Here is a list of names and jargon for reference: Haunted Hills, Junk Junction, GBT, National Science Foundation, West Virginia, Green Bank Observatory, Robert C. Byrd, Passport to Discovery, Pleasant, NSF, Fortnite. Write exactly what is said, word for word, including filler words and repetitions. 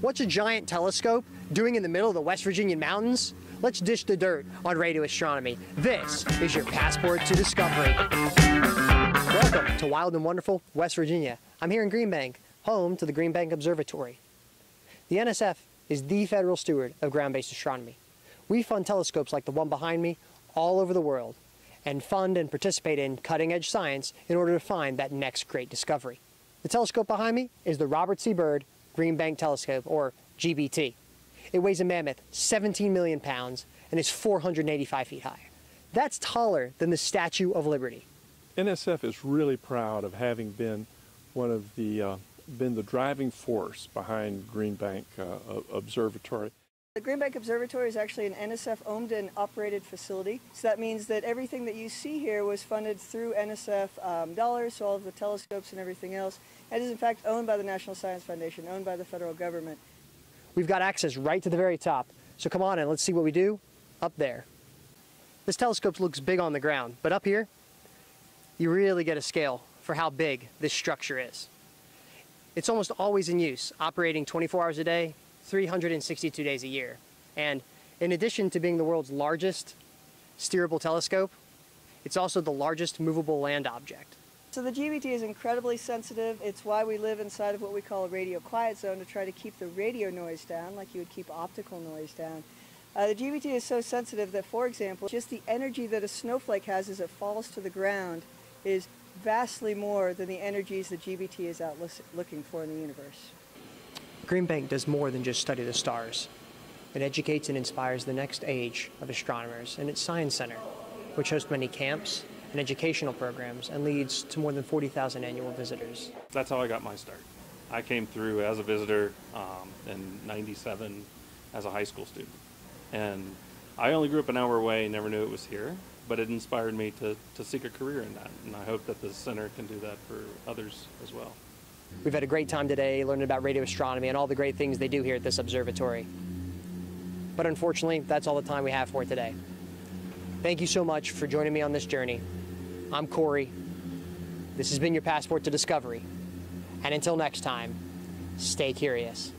What's a giant telescope doing in the middle of the West Virginian mountains? Let's dish the dirt on radio astronomy. This is your passport to discovery. Welcome to wild and wonderful West Virginia. I'm here in Green Bank, home to the Green Bank Observatory. The N S F is the federal steward of ground-based astronomy. We fund telescopes like the one behind me all over the world and fund and participate in cutting-edge science in order to find that next great discovery. The telescope behind me is the Robert C. Byrd Green Bank Telescope, or G B T. It weighs a mammoth seventeen million pounds and is four hundred eighty-five feet high. That's taller than the Statue of Liberty. N S F is really proud of having been one of the uh, been the driving force behind Green Bank uh, Observatory. The Green Bank Observatory is actually an N S F-owned and operated facility. So that means that everything that you see here was funded through N S F um, dollars, so all of the telescopes and everything else. It is in fact owned by the National Science Foundation, owned by the federal government. We've got access right to the very top. So come on and let's see what we do up there. This telescope looks big on the ground, but up here, you really get a scale for how big this structure is. It's almost always in use, operating twenty-four hours a day, three hundred sixty-two days a year. And in addition to being the world's largest steerable telescope, it's also the largest movable land object. So the G B T is incredibly sensitive. It's why we live inside of what we call a radio quiet zone, to try to keep the radio noise down like you would keep optical noise down. Uh, the G B T is so sensitive that, for example, just the energy that a snowflake has as it falls to the ground is vastly more than the energies the G B T is out looking for in the universe. Green Bank does more than just study the stars. It educates and inspires the next age of astronomers in its Science Center, which hosts many camps and educational programs and leads to more than forty thousand annual visitors. That's how I got my start. I came through as a visitor um, in ninety-seven as a high school student. And I only grew up an hour away, never knew it was here, but it inspired me to, to seek a career in that. And I hope that the center can do that for others as well. We've had a great time today learning about radio astronomy and all the great things they do here at this observatory. But unfortunately, that's all the time we have for it today. Thank you so much for joining me on this journey. I'm Corey. This has been your Passport to Discovery. And until next time, stay curious.